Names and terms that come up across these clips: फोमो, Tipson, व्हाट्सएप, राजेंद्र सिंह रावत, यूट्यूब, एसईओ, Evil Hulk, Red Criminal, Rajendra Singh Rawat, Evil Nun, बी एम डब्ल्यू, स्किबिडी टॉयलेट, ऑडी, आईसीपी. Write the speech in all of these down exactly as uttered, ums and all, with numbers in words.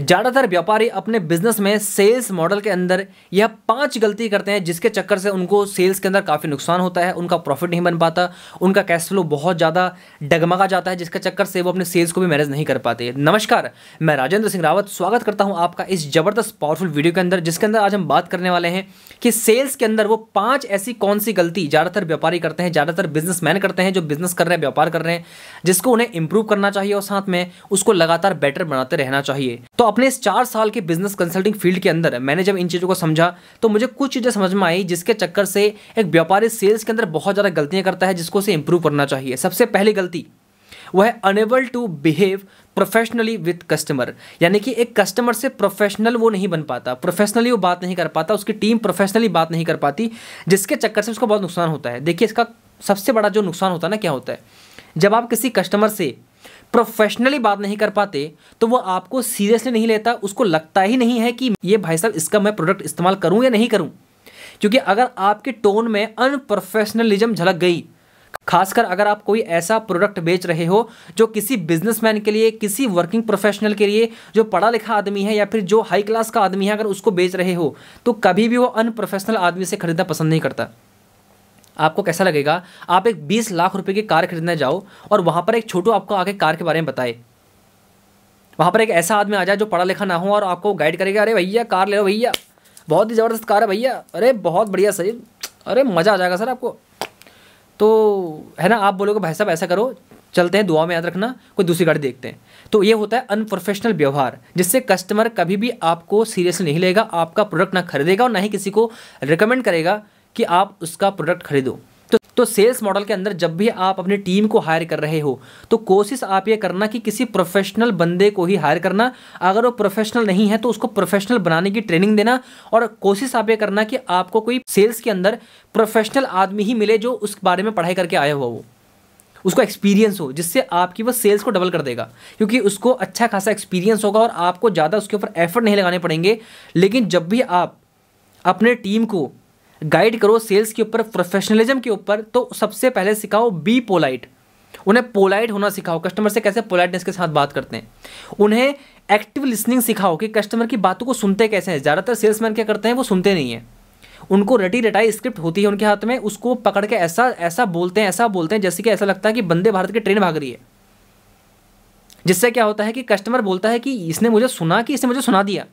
ज़्यादातर व्यापारी अपने बिजनेस में सेल्स मॉडल के अंदर यह पांच गलती करते हैं जिसके चक्कर से उनको सेल्स के अंदर काफ़ी नुकसान होता है, उनका प्रॉफिट नहीं बन पाता, उनका कैश फ्लो बहुत ज़्यादा डगमगा जाता है, जिसके चक्कर से वो अपने सेल्स को भी मैनेज नहीं कर पाते। नमस्कार, मैं राजेंद्र सिंह रावत स्वागत करता हूँ आपका इस ज़बरदस्त पावरफुल वीडियो के अंदर, जिसके अंदर आज हम बात करने वाले हैं कि सेल्स के अंदर वो पाँच ऐसी कौन सी गलती ज़्यादातर व्यापारी करते हैं, ज़्यादातर बिजनेसमैन करते हैं जो बिजनेस कर रहे हैं, व्यापार कर रहे हैं, जिसको उन्हें इंप्रूव करना चाहिए और साथ में उसको लगातार बेटर बनाते रहना चाहिए। तो अपने इस चार साल के बिजनेस कंसल्टिंग फील्ड के अंदर मैंने जब इन चीज़ों को समझा तो मुझे कुछ चीज़ें समझ में आई जिसके चक्कर से एक व्यापारी सेल्स के अंदर बहुत ज़्यादा गलतियां करता है जिसको उसे इंप्रूव करना चाहिए। सबसे पहली गलती वह है unable to behave professionally with customer, यानी कि एक कस्टमर से प्रोफेशनल वो नहीं बन पाता, प्रोफेशनली वो बात नहीं कर पाता, उसकी टीम प्रोफेशनली बात नहीं कर पाती, जिसके चक्कर से उसको बहुत नुकसान होता है। देखिए, इसका सबसे बड़ा जो नुकसान होता है ना, क्या होता है, जब आप किसी कस्टमर से प्रोफेशनली बात नहीं कर पाते तो वो आपको सीरियसली नहीं लेता, उसको लगता ही नहीं है कि ये भाई साहब इसका मैं प्रोडक्ट इस्तेमाल करूं या नहीं करूं, क्योंकि अगर आपके टोन में अनप्रोफेशनलिज्म झलक गई, खासकर अगर आप कोई ऐसा प्रोडक्ट बेच रहे हो जो किसी बिजनेसमैन के लिए, किसी वर्किंग प्रोफेशनल के लिए, जो पढ़ा लिखा आदमी है या फिर जो हाई क्लास का आदमी है, अगर उसको बेच रहे हो तो कभी भी वो अनप्रोफेशनल आदमी से खरीदना पसंद नहीं करता। आपको कैसा लगेगा, आप एक बीस लाख रुपए की कार खरीदने जाओ और वहाँ पर एक छोटू आपको आके कार के बारे में बताए, वहाँ पर एक ऐसा आदमी आ जाए जो पढ़ा लिखा ना हो और आपको गाइड करेगा, अरे भैया कार ले लो भैया, बहुत ही ज़बरदस्त कार है भैया, अरे बहुत बढ़िया सर, अरे मज़ा आ जाएगा सर आपको, तो है ना, आप बोलोगे भाई साहब ऐसा करो, चलते हैं, दुआ में याद रखना, कोई दूसरी गाड़ी देखते हैं। तो ये होता है अनप्रोफेशनल व्यवहार, जिससे कस्टमर कभी भी आपको सीरियसली नहीं लेगा, आपका प्रोडक्ट ना खरीदेगा और ना ही किसी को रिकमेंड करेगा कि आप उसका प्रोडक्ट खरीदो। तो तो सेल्स मॉडल के अंदर जब भी आप अपनी टीम को हायर कर रहे हो तो कोशिश आप ये करना कि किसी प्रोफेशनल बंदे को ही हायर करना, अगर वो प्रोफेशनल नहीं है तो उसको प्रोफेशनल बनाने की ट्रेनिंग देना, और कोशिश आप ये करना कि आपको कोई सेल्स के अंदर प्रोफेशनल आदमी ही मिले जो उस बारे में पढ़ाई करके आया हुआ हो, उसको एक्सपीरियंस हो, जिससे आपकी वो सेल्स को डबल कर देगा, क्योंकि उसको अच्छा खासा एक्सपीरियंस होगा और आपको ज़्यादा उसके ऊपर एफर्ट नहीं लगाने पड़ेंगे। लेकिन जब भी आप अपने टीम को गाइड करो सेल्स के ऊपर, प्रोफेशनलिज्म के ऊपर, तो सबसे पहले सिखाओ बी पोलाइट, उन्हें पोलाइट होना सिखाओ, कस्टमर से कैसे पोलाइटनेस के साथ बात करते हैं, उन्हें एक्टिव लिसनिंग सिखाओ कि कस्टमर की बातों को सुनते कैसे हैं। ज़्यादातर सेल्समैन क्या करते हैं, वो सुनते नहीं हैं, उनको रटी रटाई स्क्रिप्ट होती है उनके हाथ में, उसको पकड़ के ऐसा ऐसा बोलते हैं, ऐसा बोलते हैं जैसे कि ऐसा लगता है कि वंदे भारत की ट्रेन भाग रही है, जिससे क्या होता है कि कस्टमर बोलता है कि इसने मुझे सुना कि इसने मुझे सुना दिया।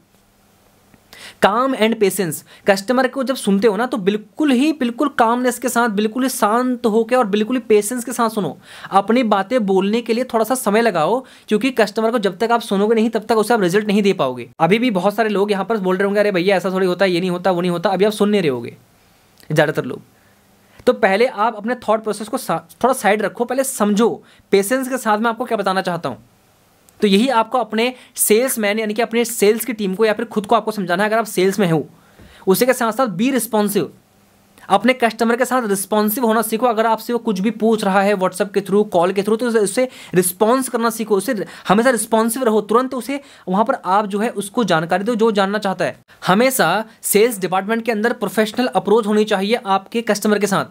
काम एंड पेशेंस, कस्टमर को जब सुनते हो ना तो बिल्कुल ही बिल्कुल कामनेस के साथ, बिल्कुल ही शांत होकर और बिल्कुल ही पेशेंस के साथ सुनो, अपनी बातें बोलने के लिए थोड़ा सा समय लगाओ, क्योंकि कस्टमर को जब तक आप सुनोगे नहीं तब तक उसे आप रिजल्ट नहीं दे पाओगे। अभी भी बहुत सारे लोग यहाँ पर बोल रहे होंगे, अरे भैया ऐसा थोड़ी होता है, ये नहीं होता, वो नहीं होता, अभी आप सुन नहीं रहे होगे ज़्यादातर लोग। तो पहले आप अपने थॉट प्रोसेस को थोड़ा साइड रखो, पहले समझो पेशेंस के साथ मैं आपको क्या बताना चाहता हूँ। तो यही आपको अपने सेल्समैन यानी कि अपने सेल्स की टीम को या फिर खुद को आपको समझाना है अगर आप सेल्स में हो। उसी के साथ साथ बी रिस्पॉन्सिव, अपने कस्टमर के साथ रिस्पॉन्सिव होना सीखो। अगर आपसे वो कुछ भी पूछ रहा है व्हाट्सएप के थ्रू, कॉल के थ्रू, तो उससे रिस्पॉन्स करना सीखो, उसे हमेशा रिस्पॉन्सिव रहो, तुरंत उसे वहाँ पर आप जो है उसको जानकारी दो जो जानना चाहता है। हमेशा सेल्स डिपार्टमेंट के अंदर प्रोफेशनल अप्रोच होनी चाहिए आपके कस्टमर के साथ,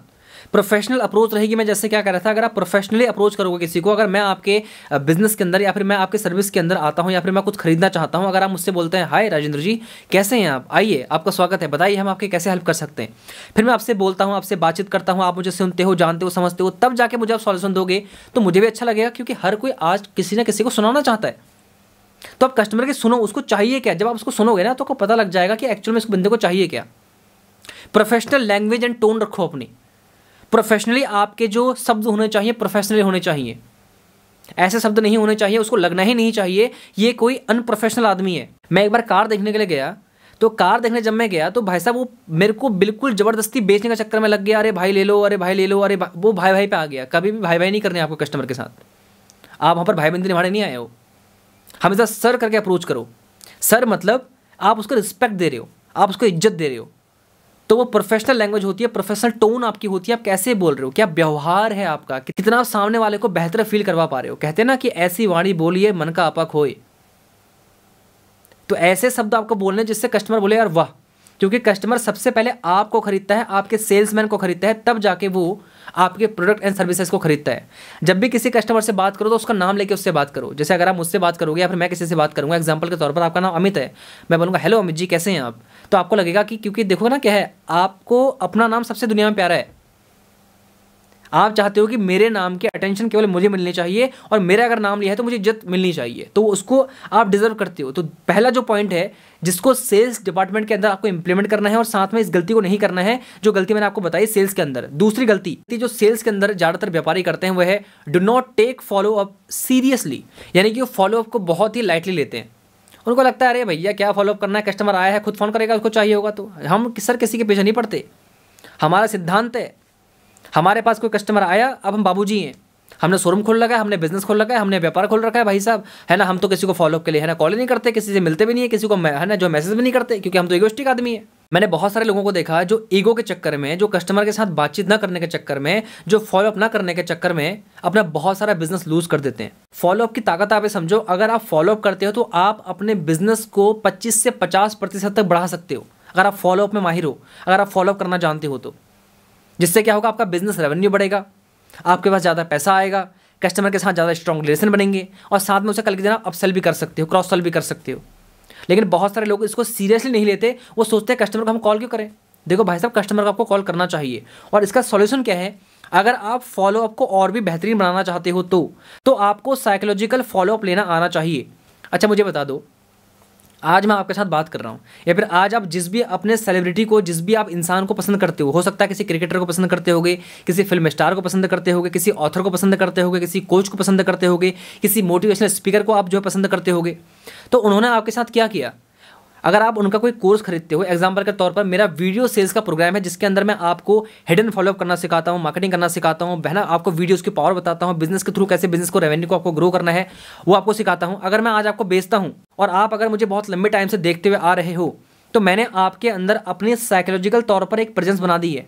प्रोफेशनल अप्रोच रहेगी। मैं जैसे क्या कह रहा था, अगर आप प्रोफेशनली अप्रोच करोगे किसी को, अगर मैं आपके बिजनेस के अंदर या फिर मैं आपके सर्विस के अंदर आता हूं या फिर मैं कुछ खरीदना चाहता हूं, अगर आप मुझसे बोलते हैं हाय राजेंद्र जी कैसे हैं आप, आइए आपका स्वागत है, बताइए हम आपके कैसे हेल्प कर सकते हैं, फिर मैं आपसे बोलता हूँ, आपसे बातचीत करता हूँ, आप मुझे सुनते हो, जानते हो, समझते हो, तब जाके मुझे आप सॉल्यूशन दोगे तो मुझे भी अच्छा लगेगा, क्योंकि हर कोई आज किसी ना किसी को सुनाना चाहता है। तो आप कस्टमर की सुनो, उसको चाहिए क्या, जब आप उसको सुनोगे ना तो आपको पता लग जाएगा कि एक्चुअल में इस बंदे को चाहिए क्या। प्रोफेशनल लैंग्वेज एंड टोन रखो अपनी, प्रोफेशनली आपके जो शब्द होने चाहिए प्रोफेशनली होने चाहिए, ऐसे शब्द नहीं होने चाहिए, उसको लगना ही नहीं चाहिए ये कोई अनप्रोफेशनल आदमी है। मैं एक बार कार देखने के लिए गया, तो कार देखने जब मैं गया तो भाई साहब वो मेरे को बिल्कुल ज़बरदस्ती बेचने का चक्कर में लग गया, अरे भाई ले लो, अरे भाई ले लो, अरे भा... वो भाई भाई पे आ गया। कभी भी भाई भाई नहीं करने आपको कस्टमर के साथ, आप वहाँ पर भाई बंदी निभाने नहीं आए हो। हमेशा सर करके अप्रोच करो, सर मतलब आप उसको रिस्पेक्ट दे रहे हो, आप उसको इज्जत दे रहे हो, तो वो प्रोफेशनल लैंग्वेज होती है, प्रोफेशनल टोन आपकी होती है, आप कैसे बोल रहे हो, क्या व्यवहार है आपका, कितना आप सामने वाले को बेहतर फील करवा पा रहे हो। कहते हैं ना कि ऐसी वाणी बोलिए मन का आपा खोए, तो ऐसे शब्द आपको बोलने जिससे कस्टमर बोले यार वाह, क्योंकि कस्टमर सबसे पहले आपको खरीदता है, आपके सेल्समैन को खरीदता है, तब जाके वो आपके प्रोडक्ट एंड सर्विसेज को खरीदता है। जब भी किसी कस्टमर से बात करो तो उसका नाम लेके उससे बात करो। जैसे अगर आप मुझसे बात करोगे या फिर मैं किसी से बात करूँगा, एग्जाम्पल के तौर पर आपका नाम अमित है, मैं बोलूँगा हेलो अमित जी कैसे हैं आप, तो आपको लगेगा कि, क्योंकि देखो ना क्या है, आपको अपना नाम सबसे दुनिया में प्यारा है। आप चाहते हो कि मेरे नाम की अटेंशन केवल मुझे मिलनी चाहिए और मेरा अगर नाम लिया है तो मुझे इज्जत मिलनी चाहिए, तो उसको आप डिजर्व करते हो। तो पहला जो पॉइंट है जिसको सेल्स डिपार्टमेंट के अंदर आपको इंप्लीमेंट करना है और साथ में इस गलती को नहीं करना है जो गलती मैंने आपको बताई सेल्स के अंदर। दूसरी गलती जो सेल्स के अंदर ज़्यादातर व्यापारी करते हैं वह है do not take follow up seriously, यानी कि वो फॉलोअप को बहुत ही लाइटली लेते हैं। उनको लगता है अरे भैया क्या फॉलोअप करना है, कस्टमर आया है खुद फ़ोन करेगा, उसको चाहिए होगा तो हम सर किसी के पीछे नहीं पड़ते। हमारा सिद्धांत है, हमारे पास कोई कस्टमर आया, अब हम बाबूजी हैं, हमने शोरूम खोल रखा है, हमने बिजनेस खोल रखा है, हमने व्यापार खोल रखा है भाई साहब, है ना, हम तो किसी को फॉलोअप के लिए है ना कॉल नहीं करते, किसी से मिलते भी नहीं है, किसी को है ना जो मैसेज भी नहीं करते, क्योंकि हम तो ईगोइस्टिक आदमी है। मैंने बहुत सारे लोगों को देखा जो ईगो के चक्कर में, जो कस्टमर के साथ बातचीत ना करने के चक्कर में, जो फॉलोअप ना करने के चक्कर में अपना बहुत सारा बिजनेस लूज कर देते हैं। फॉलोअप की ताकत आप ये समझो, अगर आप फॉलोअप करते हो तो आप अपने बिजनेस को पच्चीस से पचास प्रतिशत तक बढ़ा सकते हो, अगर आप फॉलोअप में माहिर हो, अगर आप फॉलोअप करना जानते हो तो। जिससे क्या होगा, आपका बिजनेस रेवेन्यू बढ़ेगा, आपके पास ज़्यादा पैसा आएगा, कस्टमर के साथ ज़्यादा स्ट्रॉन्ग रिलेशन बनेंगे और साथ में उसे कल के दिन आप अपसेल भी कर सकते हो, क्रॉस सेल भी कर सकते हो। लेकिन बहुत सारे लोग इसको सीरियसली नहीं लेते, वो सोचते हैं कस्टमर को हम कॉल क्यों करें। देखो भाई साहब, कस्टमर को आपको कॉल करना चाहिए और इसका सॉल्यूशन क्या है, अगर आप फॉलोअप को और भी बेहतरीन बनाना चाहते हो तो, तो आपको साइकोलॉजिकल फॉलोअप लेना आना चाहिए। अच्छा मुझे बता दो, आज मैं आपके साथ बात कर रहा हूँ या फिर आज आप जिस भी अपने सेलिब्रिटी को, जिस भी आप इंसान को पसंद करते हो हो सकता है किसी क्रिकेटर को पसंद करते होगे, किसी फिल्म स्टार को पसंद करते होगे, किसी ऑथर को पसंद करते होगे, किसी कोच को पसंद करते होगे, किसी मोटिवेशनल स्पीकर को आप जो है पसंद करते होगे, तो उन्होंने आपके साथ क्या किया। अगर आप उनका कोई कोर्स खरीदते हो, एग्जाम्पल के तौर पर मेरा वीडियो सेल्स का प्रोग्राम है जिसके अंदर मैं आपको हिडन फॉलोअप करना सिखाता हूँ, मार्केटिंग करना सिखाता हूँ, बहना आपको वीडियोस की पावर बताता हूँ, बिजनेस के थ्रू कैसे बिजनेस को, रेवेन्यू को आपको ग्रो करना है वो आपको सिखाता हूँ। अगर मैं आज आपको बेचता हूँ और आप अगर मुझे बहुत लंबे टाइम से देखते हुए आ रहे हो तो मैंने आपके अंदर अपने साइकोलॉजिकल तौर पर एक प्रेजेंस बना दी है।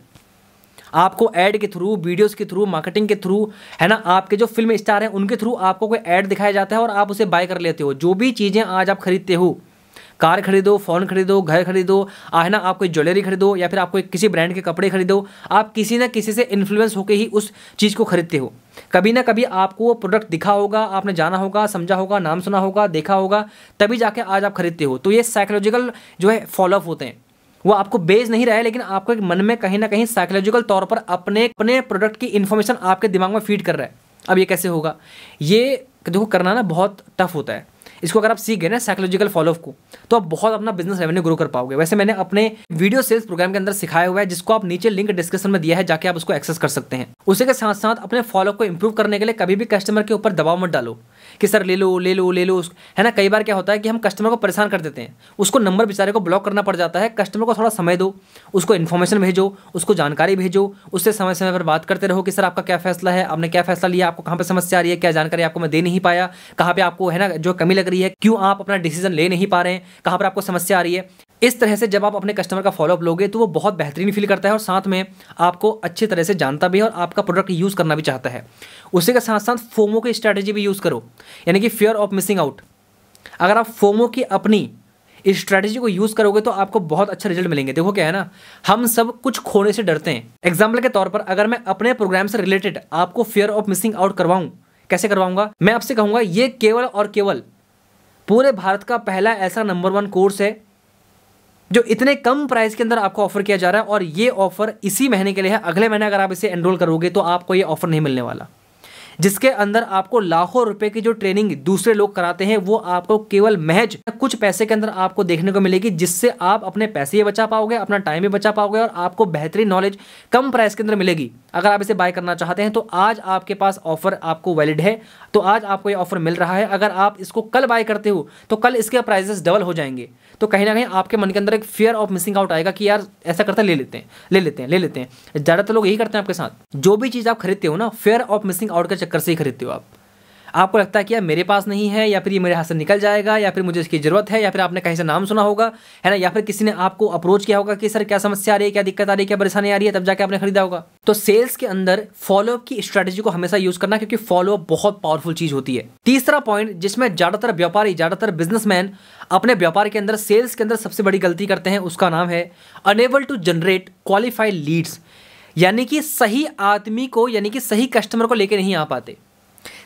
आपको ऐड के थ्रू, वीडियोस के थ्रू, मार्केटिंग के थ्रू, है ना, आपके जो फिल्म स्टार हैं उनके थ्रू आपको कोई ऐड दिखाया जाता है और आप उसे बाय कर लेते हो। जो भी चीज़ें आज आप खरीदते हो, कार खरीदो, फ़ोन खरीदो, घर खरीदो, है ना, आप कोई ज्वेलरी खरीदो या फिर आप कोई किसी ब्रांड के कपड़े खरीदो, आप किसी ना किसी से इन्फ्लुएंस होकर ही उस चीज़ को खरीदते हो। कभी ना कभी आपको वो प्रोडक्ट दिखा होगा, आपने जाना होगा, समझा होगा, नाम सुना होगा, देखा होगा, तभी जाके आज आप खरीदते हो। तो ये साइकोलॉजिकल जो है फॉलोअप होते हैं, वो आपको बेच नहीं रहा है लेकिन आपको एक मन में कहीं ना कहीं साइकोलॉजिकल तौर पर अपने अपने प्रोडक्ट की इन्फॉर्मेशन आपके दिमाग में फीड कर रहा है। अब ये कैसे होगा, ये देखो करना ना बहुत टफ होता है। इसको अगर आप सीख गए ना साइकोलॉजिकल फॉलोअप को, तो आप बहुत अपना बिजनेस रेवेन्यू ग्रो कर पाओगे। वैसे मैंने अपने वीडियो सेल्स प्रोग्राम के अंदर सिखाया हुआ है जिसको आप नीचे लिंक डिस्क्रिप्शन में दिया है, जाके आप उसको एक्सेस कर सकते हैं। उसी के साथ साथ अपने फॉलोअप को इंप्रूव करने के लिए कभी भी कस्टमर के ऊपर दबाव मत डालो कि सर ले लो ले लो ले लो, है ना। कई बार क्या होता है कि हम कस्टमर को परेशान कर देते हैं, उसको नंबर बेचारे को ब्लॉक करना पड़ जाता है। कस्टमर को थोड़ा समय दो, उसको इन्फॉर्मेशन भेजो, उसको जानकारी भेजो, उससे समय समय पर बात करते रहो कि सर आपका क्या फैसला है, आपने क्या फैसला लिया, आपको कहाँ पर समस्या आ रही है, क्या जानकारी आपको मैं दे नहीं पाया, कहाँ पर आपको है ना जो कमी लग रही है, क्यों आप अपना डिसीजन ले नहीं पा रहे हैं, कहाँ पर आपको समस्या आ रही है। इस तरह से जब आप अपने कस्टमर का फॉलोअप लोगे तो वो बहुत बेहतरीन फील करता है और साथ में आपको अच्छी तरह से जानता भी है और आपका प्रोडक्ट यूज़ करना भी चाहता है। उसी के साथ साथ फोमो की स्ट्रैटेजी भी यूज़ करो, यानी कि फियर ऑफ मिसिंग आउट। अगर आप फोमो की अपनी इस स्ट्रैटेजी को यूज़ करोगे तो आपको बहुत अच्छा रिजल्ट मिलेंगे। देखो क्या है ना, हम सब कुछ खोने से डरते हैं। एग्जाम्पल के तौर पर अगर मैं अपने प्रोग्राम से रिलेटेड आपको फियर ऑफ मिसिंग आउट करवाऊँ, कैसे करवाऊँगा, मैं आपसे कहूँगा ये केवल और केवल पूरे भारत का पहला ऐसा नंबर वन कोर्स है जो इतने कम प्राइस के अंदर आपको ऑफर किया जा रहा है और ये ऑफर इसी महीने के लिए है। अगले महीने अगर आप इसे एनरोल करोगे तो आपको ये ऑफर नहीं मिलने वाला, जिसके अंदर आपको लाखों रुपए की जो ट्रेनिंग दूसरे लोग कराते हैं वो आपको केवल महज कुछ पैसे के अंदर आपको देखने को मिलेगी, जिससे आप अपने पैसे भी बचा पाओगे, अपना टाइम भी बचा पाओगे और आपको बेहतरीन नॉलेज कम प्राइस के अंदर मिलेगी। अगर आप इसे बाय करना चाहते हैं तो आज आपके पास ऑफर आपको वैलिड है, तो आज आपको ये ऑफर मिल रहा है। अगर आप इसको कल बाय करते हो तो कल इसके प्राइजेस डबल हो जाएंगे। तो कहीं ना कहीं आपके मन के अंदर एक फियर ऑफ मिसिंग आउट आएगा कि यार ऐसा करते ले लेते हैं ले लेते हैं ले लेते हैं ज़्यादातर लोग यही करते हैं आपके साथ। जो भी चीज़ आप खरीदते हो ना, फियर ऑफ मिसिंग आउट कर चक्कर से ही खरीदते हो आप। आपको लगता है कि यार मेरे पास नहीं है, या फिर ये मेरे हाथ से निकल जाएगा, या फिर मुझे इसकी ज़रूरत है, या फिर आपने कहीं से नाम सुना होगा, है ना, या फिर किसी ने आपको अप्रोच किया होगा कि सर क्या समस्या आ रही है, क्या दिक्कत आ रही है, क्या परेशानी आ रही है, तब जाके आपने खरीदा होगा। तो सेल्स के अंदर फॉलोअप की स्ट्रैटेजी को हमेशा यूज़ करना, क्योंकि फॉलोअप बहुत पावरफुल चीज़ होती है। तीसरा पॉइंट जिसमें ज़्यादातर व्यापारी, ज़्यादातर बिजनेसमैन अपने व्यापार के अंदर, सेल्स के अंदर सबसे बड़ी गलती करते हैं, उसका नाम है unable to generate qualified leads, यानी कि सही आदमी को, यानी कि सही कस्टमर को लेके नहीं आ पाते।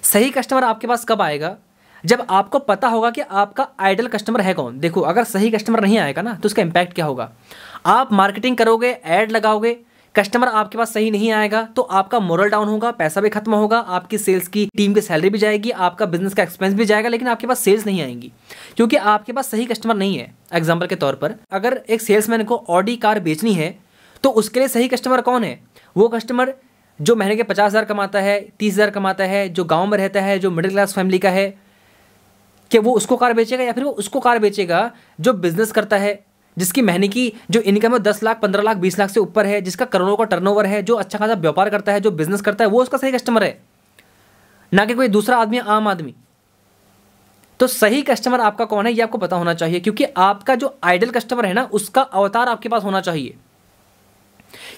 सही कस्टमर आपके पास कब आएगा? जब आपको पता होगा कि आपका आइडल कस्टमर है कौन। देखो, अगर सही कस्टमर नहीं आएगा ना तो उसका इम्पैक्ट क्या होगा? आप मार्केटिंग करोगे, ऐड लगाओगे, कस्टमर आपके पास सही नहीं आएगा तो आपका मोरल डाउन होगा, पैसा भी खत्म होगा, आपकी सेल्स की टीम की सैलरी भी जाएगी, आपका बिजनेस का एक्सपेंस भी जाएगा, लेकिन आपके पास सेल्स नहीं आएंगी क्योंकि आपके पास सही कस्टमर नहीं है। एग्जाम्पल के तौर पर अगर एक सेल्समैन को ऑडी कार बेचनी है तो उसके लिए सही कस्टमर कौन है? वो कस्टमर जो महीने के पचास हज़ार कमाता है, तीस हज़ार कमाता है, जो गांव में रहता है, जो मिडिल क्लास फैमिली का है, कि वो उसको कार बेचेगा, या फिर वो उसको कार बेचेगा जो बिज़नेस करता है, जिसकी महीने की जो इनकम है दस लाख, पंद्रह लाख, बीस लाख से ऊपर है, जिसका करोड़ों का टर्नओवर है, जो अच्छा खासा व्यापार करता है, जो बिज़नेस करता है, वो उसका सही कस्टमर है, ना कि कोई दूसरा आदमी, आम आदमी। तो सही कस्टमर आपका कौन है ये आपको पता होना चाहिए, क्योंकि आपका जो आइडल कस्टमर है ना उसका अवतार आपके पास होना चाहिए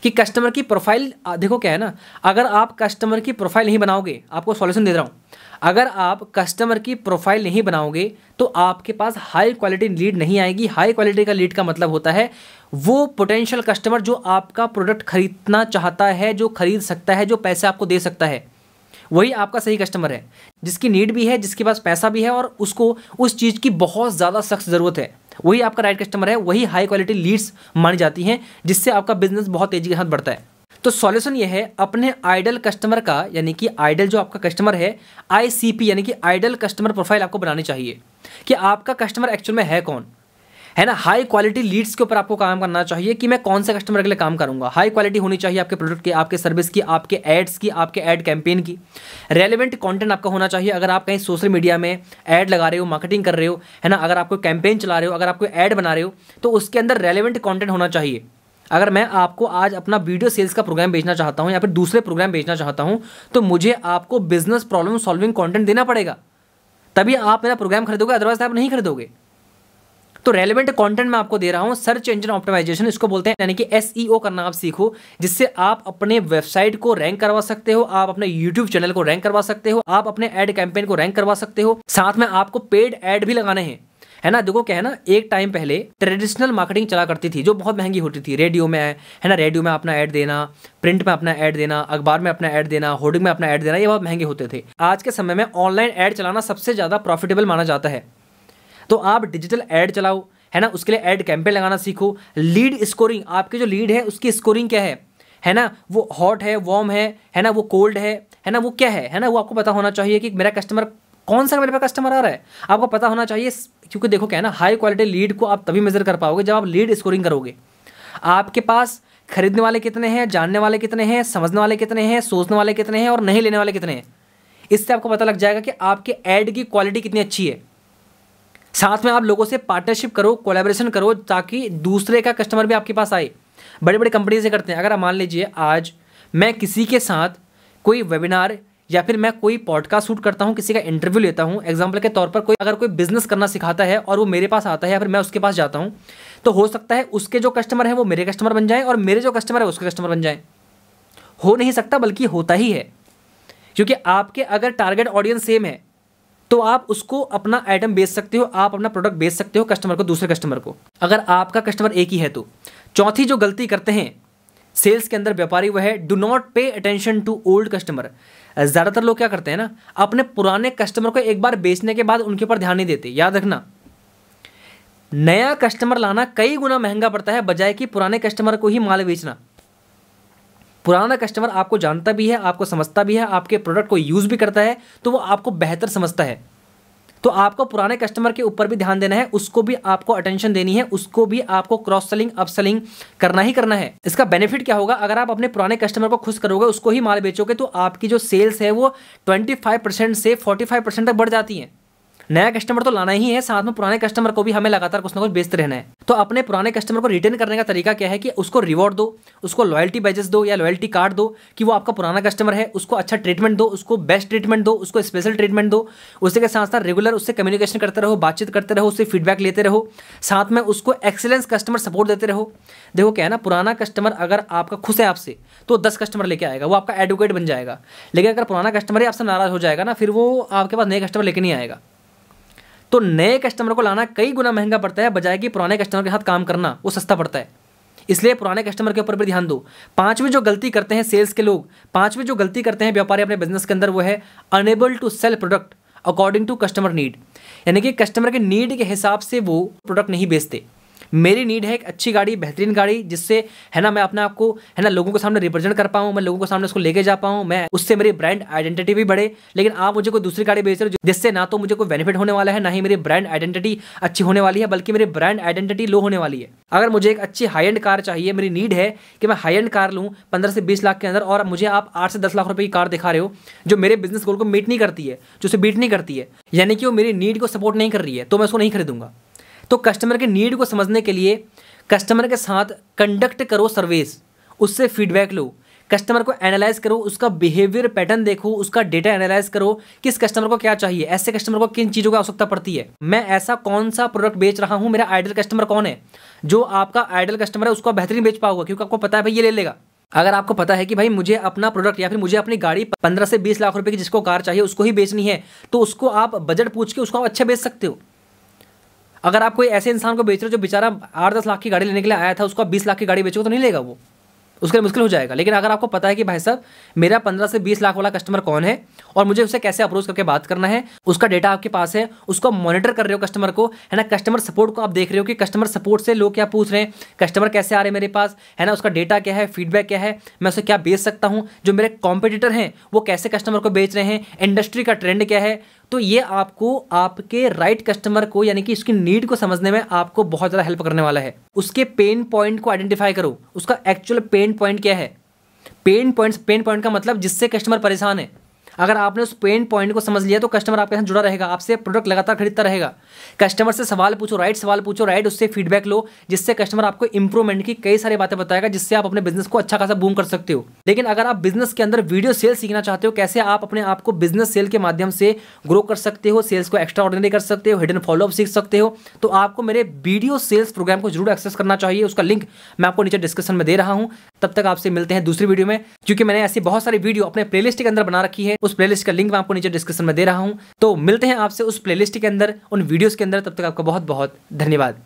कि कस्टमर की प्रोफाइल। देखो क्या है ना, अगर आप कस्टमर की प्रोफाइल नहीं बनाओगे, आपको सॉल्यूशन दे रहा हूँ, अगर आप कस्टमर की प्रोफाइल नहीं बनाओगे तो आपके पास हाई क्वालिटी लीड नहीं आएगी। हाई क्वालिटी का लीड का मतलब होता है वो पोटेंशियल कस्टमर जो आपका प्रोडक्ट खरीदना चाहता है, जो खरीद सकता है, जो पैसे आपको दे सकता है, वही आपका सही कस्टमर है, जिसकी नीड भी है, जिसके पास पैसा भी है और उसको उस चीज़ की बहुत ज़्यादा सख्त ज़रूरत है, वही आपका राइट कस्टमर है। वही हाई क्वालिटी लीड्स मानी जाती हैं, जिससे आपका बिजनेस बहुत तेज़ी के साथ बढ़ता है। तो सॉल्यूशन ये है, अपने आइडल कस्टमर का, यानी कि आइडल जो आपका कस्टमर है, आईसीपी यानी कि आइडल कस्टमर प्रोफाइल आपको बनानी चाहिए कि आपका कस्टमर एक्चुअल में है कौन, है ना। हाई क्वालिटी लीड्स के ऊपर आपको काम करना चाहिए कि मैं कौन से कस्टमर के लिए काम करूंगा। हाई क्वालिटी होनी चाहिए आपके प्रोडक्ट की, आपके सर्विस की, आपके एड्स की, आपके ऐड कैंपेन की। रेलेवेंट कंटेंट आपका होना चाहिए। अगर आप कहीं सोशल मीडिया में ऐड लगा रहे हो, मार्केटिंग कर रहे हो, है ना, अगर आपको कैंपेन चला रहे हो, अगर आपको ऐड बना रहे हो, तो उसके अंदर रेलेवेंट कॉन्टेंट होना चाहिए। अगर मैं आपको आज अपना वीडियो सेल्स का प्रोग्राम बेचना चाहता हूँ या फिर दूसरे प्रोग्राम बेचना चाहता हूँ, तो मुझे आपको बिजनेस प्रॉब्लम सॉल्विंग कॉन्टेंट देना पड़ेगा, तभी आप मेरा प्रोग्राम खरीदोगे, अदरवाइज आप नहीं खरीदोगे। तो रेलेवेंट कंटेंट मैं आपको दे रहा हूँ। सर्च इंजन ऑप्टिमाइजेशन इसको बोलते हैं, यानी कि एसईओ करना आप सीखो, जिससे आप अपने वेबसाइट को रैंक करवा सकते हो, आप अपने यूट्यूब चैनल को रैंक करवा सकते हो, आप अपने ऐड कैंपेन को रैंक करवा सकते हो। साथ में आपको पेड ऐड भी लगाने हैं, है ना। देखो क्या है ना, एक टाइम पहले ट्रेडिशनल मार्केटिंग चला करती थी जो बहुत महंगी होती थी। रेडियो में, है ना, रेडियो में अपना ऐड देना, प्रिंट में अपना ऐड देना, अखबार में अपना ऐड देना, होर्डिंग में अपना ऐड देना, ये बहुत महंगे होते थे। आज के समय में ऑनलाइन ऐड चलाना सबसे ज़्यादा प्रॉफिटेबल माना जाता है। तो आप डिजिटल ऐड चलाओ, है ना, उसके लिए ऐड कैंपेन लगाना सीखो। लीड स्कोरिंग, आपके जो लीड है उसकी स्कोरिंग क्या है, है ना, वो हॉट है, वार्म है, है ना, वो कोल्ड है, है ना, वो क्या है, है ना, वो आपको पता होना चाहिए कि मेरा कस्टमर कौन सा, मेरे पास कस्टमर आ रहा है, आपको पता होना चाहिए। क्योंकि देखो क्या है ना, हाई क्वालिटी लीड को आप तभी मेजर कर पाओगे जब आप लीड स्कोरिंग करोगे। आपके पास खरीदने वाले कितने हैं, जानने वाले कितने हैं, समझने वाले कितने हैं, सोचने वाले कितने हैं और नहीं लेने वाले कितने हैं, इससे आपको पता लग जाएगा कि आपके ऐड की क्वालिटी कितनी अच्छी है। साथ में आप लोगों से पार्टनरशिप करो, कोलैबोरेशन करो, ताकि दूसरे का कस्टमर भी आपके पास आए। बड़े बड़े कंपनी से करते हैं। अगर आप मान लीजिए आज मैं किसी के साथ कोई वेबिनार या फिर मैं कोई पॉडकास्ट शूट करता हूँ, किसी का इंटरव्यू लेता हूँ, एग्जाम्पल के तौर पर कोई अगर कोई बिजनेस करना सिखाता है और वो मेरे पास आता है या फिर मैं उसके पास जाता हूँ, तो हो सकता है उसके जो कस्टमर है वो मेरे कस्टमर बन जाए और मेरे जो कस्टमर है उसके कस्टमर बन जाए। हो नहीं सकता, बल्कि होता ही है, क्योंकि आपके अगर टारगेट ऑडियंस सेम है तो आप उसको अपना आइटम बेच सकते हो, आप अपना प्रोडक्ट बेच सकते हो कस्टमर को, दूसरे कस्टमर को, अगर आपका कस्टमर एक ही है तो। चौथी जो गलती करते हैं सेल्स के अंदर व्यापारी, वह है do not pay attention to old customer. ज़्यादातर लोग क्या करते हैं ना, अपने पुराने कस्टमर को एक बार बेचने के बाद उनके ऊपर ध्यान नहीं देते। याद रखना, नया कस्टमर लाना कई गुना महंगा पड़ता है बजाय कि पुराने कस्टमर को ही माल बेचना। पुराना कस्टमर आपको जानता भी है, आपको समझता भी है, आपके प्रोडक्ट को यूज़ भी करता है, तो वो आपको बेहतर समझता है। तो आपको पुराने कस्टमर के ऊपर भी ध्यान देना है, उसको भी आपको अटेंशन देनी है, उसको भी आपको क्रॉस सेलिंग, अप सेलिंग करना ही करना है। इसका बेनिफिट क्या होगा? अगर आप अपने पुराने कस्टमर को खुश करोगे, उसको ही माल बेचोगे, तो आपकी जो सेल्स है वो ट्वेंटी फाइव परसेंट से फोर्टी फाइव परसेंट तक बढ़ जाती हैं। नया कस्टमर तो लाना ही है, साथ में पुराने कस्टमर को भी हमें लगातार कुछ ना कुछ बेचते रहना है। तो अपने पुराने कस्टमर को रिटेन करने का तरीका क्या है कि उसको रिवॉर्ड दो, उसको लॉयल्टी बैजेस दो या लॉयल्टी कार्ड दो कि वो आपका पुराना कस्टमर है, उसको अच्छा ट्रीटमेंट दो, उसको बेस्ट ट्रीटमेंट दो, उसको स्पेशल ट्रीटमेंट दो। उसके साथ साथ रेगुलर उससे कम्युनिकेशन करते रहो, बातचीत करते रहो, उससे फीडबैक लेते रहो, साथ में उसको एक्सेलेंस कस्टमर सपोर्ट देते रहो। देखो क्या है ना, पुराना कस्टमर अगर आपका खुश है आपसे तो दस कस्टमर लेके आएगा, वो आपका एडवोकेट बन जाएगा। लेकिन अगर पुराना कस्टमर ही आपसे नाराज हो जाएगा ना, फिर वो आपके पास नए कस्टमर लेके नहीं आएगा। तो नए कस्टमर को लाना कई गुना महंगा पड़ता है, बजाय कि पुराने कस्टमर के साथ काम करना वो सस्ता पड़ता है। इसलिए पुराने कस्टमर के ऊपर भी ध्यान दो। पांचवी जो गलती करते हैं सेल्स के लोग, पांचवी जो गलती करते हैं व्यापारी अपने बिजनेस के अंदर, वो है unable to sell product according to customer need. यानी कि कस्टमर के नीड के हिसाब से वो प्रोडक्ट नहीं बेचते। मेरी नीड है एक अच्छी गाड़ी, बेहतरीन गाड़ी, जिससे है ना मैं अपने आप को है ना लोगों के सामने रिप्रेजेंट कर पाऊँ, मैं लोगों के सामने उसको लेके जा पाऊँ, मैं उससे मेरी ब्रांड आइडेंटिटी भी बढ़े। लेकिन आप मुझे कोई दूसरी गाड़ी बेच रहे हो जिससे ना तो मुझे कोई बेनिफिट होने वाला है, ना ही मेरी ब्रांड आइडेंटिटी अच्छी होने वाली है, बल्कि मेरी ब्रांड आइडेंटिटी लो होने वाली है। अगर मुझे एक अच्छी हाई एंड कार चाहिए, मेरी नीड है कि मैं हाई एंड कार लूँ पंद्रह से बीस लाख के अंदर, और मुझे आप आठ से दस लाख रुपये की कार दिखा रहे हो जो मेरे बिजनेस गोल को मीट नहीं करती है, जो उसे बीट नहीं करती है, यानी कि वो मेरी नीड को सपोर्ट नहीं कर रही है, तो मैं उसको नहीं खरीदूंगा। तो कस्टमर के नीड को समझने के लिए कस्टमर के साथ कंडक्ट करो सर्विस, उससे फीडबैक लो, कस्टमर को एनालाइज करो, उसका बिहेवियर पैटर्न देखो, उसका डेटा एनालाइज करो, किस कस्टमर को क्या चाहिए, ऐसे कस्टमर को किन चीज़ों की आवश्यकता पड़ती है, मैं ऐसा कौन सा प्रोडक्ट बेच रहा हूँ, मेरा आइडल कस्टमर कौन है। जो आपका आइडल कस्टमर है उसको बेहतरीन बेच पाओगे, क्योंकि आपको पता है भाई ये ले लेगा। अगर आपको पता है कि भाई मुझे अपना प्रोडक्ट या फिर मुझे अपनी गाड़ी पंद्रह से बीस लाख रुपये की जिसको कार चाहिए उसको ही बेचनी है, तो उसको आप बजट पूछ के उसको आप अच्छा बेच सकते हो। अगर आप कोई ऐसे इंसान को बेच रहे हो जो बेचारा आठ दस लाख की गाड़ी लेने के लिए आया था, उसको आप बीस लाख की गाड़ी बेचोगे तो नहीं लेगा, वो उसके लिए मुश्किल हो जाएगा। लेकिन अगर आपको पता है कि भाई साहब मेरा पंद्रह से बीस लाख वाला कस्टमर कौन है और मुझे उससे कैसे अप्रोच करके बात करना है, उसका डेटा आपके पास है, उसको मॉनिटर कर रहे हो कस्टमर को, है ना, कस्टमर सपोर्ट को आप देख रहे हो कि कस्टमर सपोर्ट से लोग क्या पूछ रहे हैं, कस्टमर कैसे आ रहे हैं मेरे पास, है ना, उसका डेटा क्या है, फीडबैक क्या है, मैं उसे क्या बेच सकता हूँ, जो मेरे कॉम्पिटिटर हैं वो कैसे कस्टमर को बेच रहे हैं, इंडस्ट्री का ट्रेंड क्या है। तो ये आपको आपके राइट कस्टमर को यानी कि उसकी नीड को समझने में आपको बहुत ज़्यादा हेल्प करने वाला है। उसके पेन पॉइंट को आइडेंटिफाई करो, उसका एक्चुअल पेन पॉइंट क्या है। पेन पॉइंट्स पेन पॉइंट का मतलब जिससे कस्टमर परेशान है, अगर आपने उस पेन पॉइंट को समझ लिया तो कस्टमर आपके साथ जुड़ा रहेगा, आपसे प्रोडक्ट लगातार खरीदता रहेगा। कस्टमर से सवाल पूछो, राइट सवाल पूछो, राइट उससे फीडबैक लो, जिससे कस्टमर आपको इंप्रूवमेंट की कई सारी बातें बताएगा, जिससे आप अपने बिजनेस को अच्छा खासा बूम कर सकते हो। लेकिन अगर आप बिजनेस के अंदर वीडियो सेल सीखना चाहते हो, कैसे आप अपने आप को बिजनेस सेल के माध्यम से ग्रो कर सकते हो, सेल्स को एक्स्ट्रा ऑर्डिनरी कर सकते हो, हिडन फॉलोअप सीख सकते हो, तो आपको मेरे वीडियो सेल्स प्रोग्राम को जरूर एक्सेस करना चाहिए। उसका लिंक मैं आपको नीचे डिस्क्रिप्शन में दे रहा हूँ। तब तक आपसे मिलते हैं दूसरी वीडियो में, क्योंकि मैंने ऐसी बहुत सारी वीडियो अपने प्लेलिस्ट के अंदर बना रखी है। उस प्लेलिस्ट का लिंक मैं आपको नीचे डिस्क्रिप्शन में दे रहा हूं। तो मिलते हैं आपसे उस प्लेलिस्ट के अंदर, उन वीडियोस के अंदर। तब तक आपका बहुत बहुत धन्यवाद।